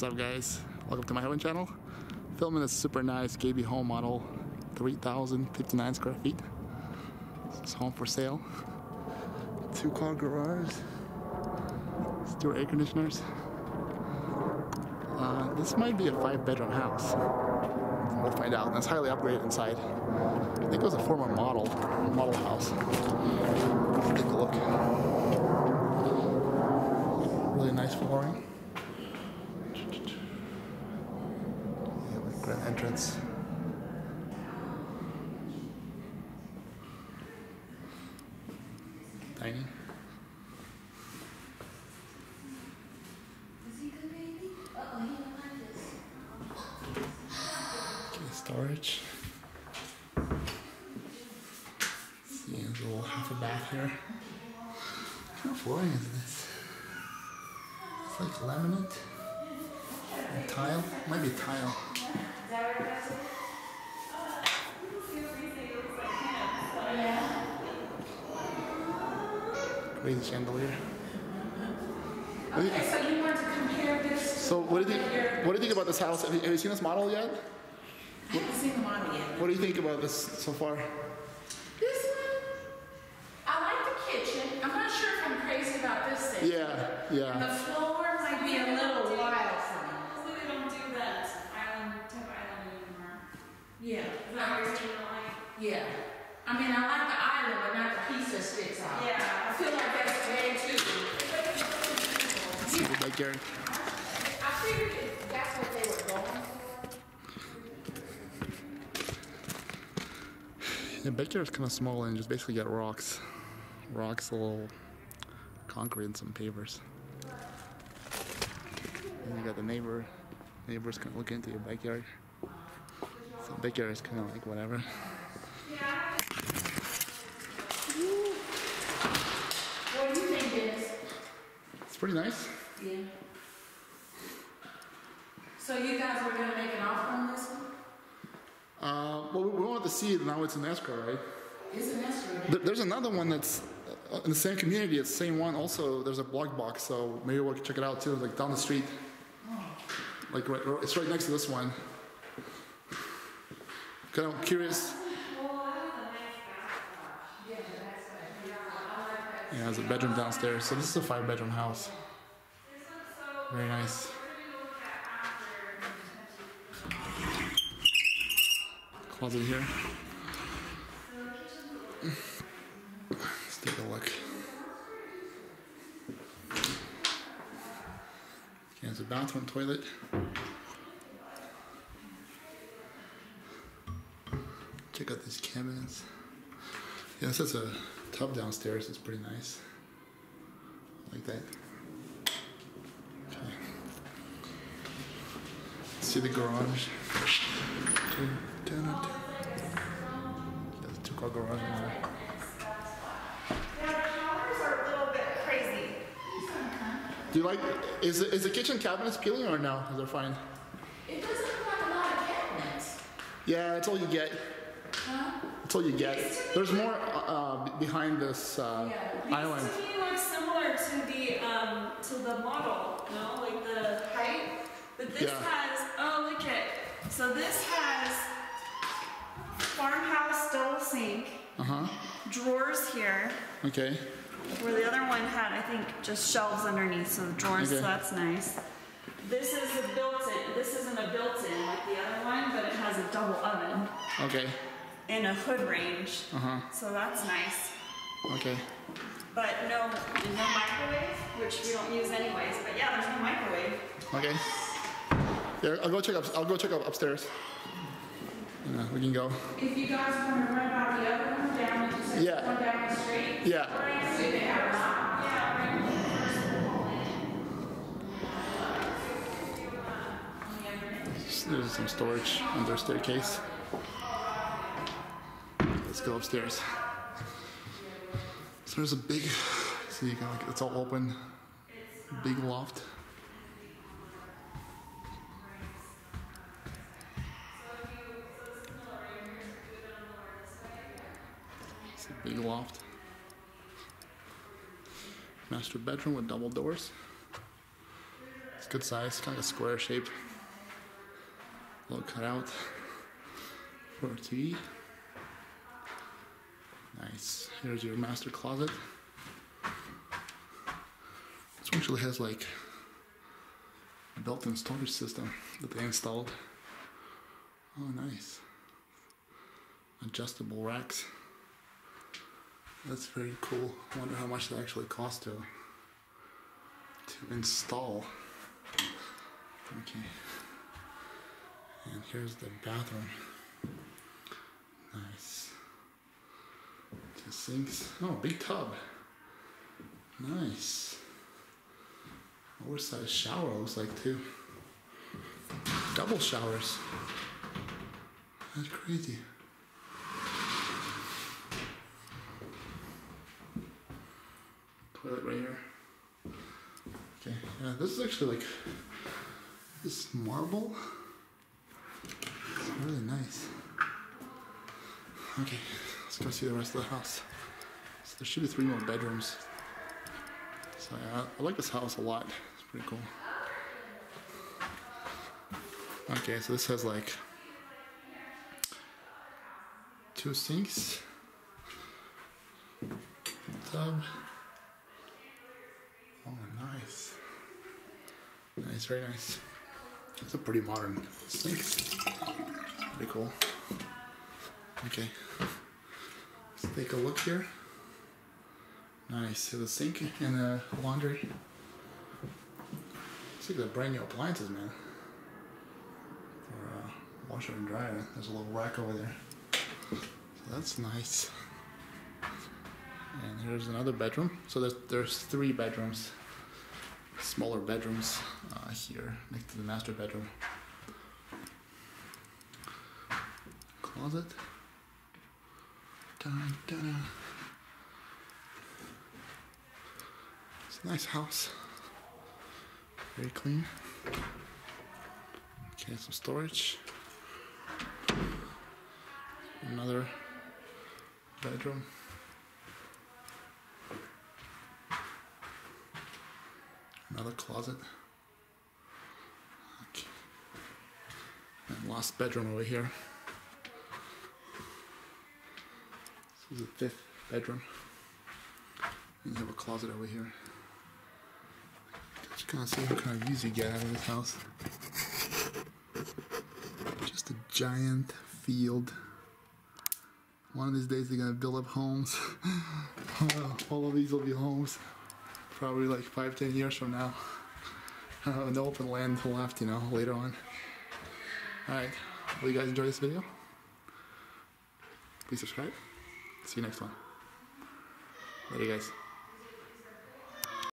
What's up, guys? Welcome to my MyHeaven channel. Filming this super nice KB Home model, 3059 square feet. It's home for sale. 2-car garage. 2 air conditioners. This might be a 5-bedroom house. We'll find out. And it's highly upgraded inside. I think it was a former model house. Let's take a look. Really nice flooring. Grand entrance. Tiny. Okay, storage. See, there's a little half a bath here. What kind of flooring is this? It's like laminate and tile. Might be tile. Crazy chandelier. Okay, so you want to compare this? So what do you think about this house? Have you seen this model yet? I haven't seen the model yet. What do you think about this so far? This one, I like the kitchen. I'm not sure if I'm crazy about this thing. Yeah. And the floor might be a little wild for me. Hopefully they don't do that island anymore. Yeah. Yeah. I mean, I like the island, but not the piece that sticks out. Yeah, I feel like that's today too. Yeah. I figured that's what they were going for. The backyard's kind of small and just basically got rocks. Rocks, a little concrete, and some pavers. And you got the neighbor. Neighbors kind of look into your backyard. So the backyard is kind of like whatever. Pretty nice. Yeah. So you guys were gonna make an offer on this one? Well, we wanted to see it. Now it's an escrow, right? It's an escrow. There's another one that's in the same community. It's the same one. Also, there's a blog box, so maybe we'll check it out too. Like down the street. Oh. Like it's right next to this one. Kind of curious. Yeah, there's a bedroom downstairs. So this is a 5-bedroom house. Very nice. Closet here. Let's take a look. Okay, there's a bathroom, toilet. Check out these cabinets. Yeah, this is a tub downstairs. It's pretty nice. I like that. Okay. See the garage. There's a 2-car garage in there. Yeah, the showers are a little bit crazy. Do you like? Is the kitchen cabinets peeling or no? They're fine. It doesn't look like a lot of cabinets. Yeah, that's all you get. Huh? That's all you get. There's more behind this island. To me, like similar to the model, no, like the height. But this has look at it. So this has farmhouse double sink. Drawers here. Okay. Where the other one had, I think, just shelves underneath, so the drawers. Okay. So that's nice. This is a built-in. This isn't a built-in like the other one, but it has a double oven. Okay. In a hood range, so that's nice. Okay. But no microwave, which we don't use anyways. But yeah, there's no microwave. Okay. Yeah, I'll go check up upstairs. Yeah, we can go. If you guys want to run about the other one down, just one down the street. Yeah. There's some storage under the staircase. Let's go upstairs. So there's a big, see, it's all open, big loft. It's a big loft. Master bedroom with double doors. It's It's a good size, kind of a square shape. Little cutout for a TV. Nice. Here's your master closet. This one actually has like a built-in storage system that they installed. Oh, nice. Adjustable racks. That's very cool. I wonder how much that actually cost to install. Okay. And here's the bathroom. Nice. Two sinks. Oh, big tub. Nice. Oversized shower looks like too. Double showers. That's crazy. Toilet right here. Okay, yeah, this is actually like this marble. It's really nice. Okay, let's go see the rest of the house. So there should be 3 more bedrooms. So yeah, I like this house a lot. It's pretty cool. Okay, so this has like 2 sinks, tub. Oh, nice. Nice, very nice. It's a pretty modern sink. Pretty cool. Okay. Let's take a look here. Nice. So the sink and the laundry. Looks like they're brand new appliances, man. For washer and dryer. There's a little rack over there. So that's nice. And here's another bedroom. So there's 3 bedrooms, smaller bedrooms here next to the master bedroom. Closet. Dun, dun. It's a nice house. Very clean. Okay, some storage. Another bedroom. Another closet. Okay. And last bedroom over here. This is the 5th bedroom. And you have a closet over here. Just gonna see what kind of views you get out of this house. Just a giant field. One of these days they're gonna build up homes. All of these will be homes. Probably like 5-10 years from now. No open land left, you know, later on. Alright, will you guys enjoy this video? Please subscribe. See you next one. Later, guys.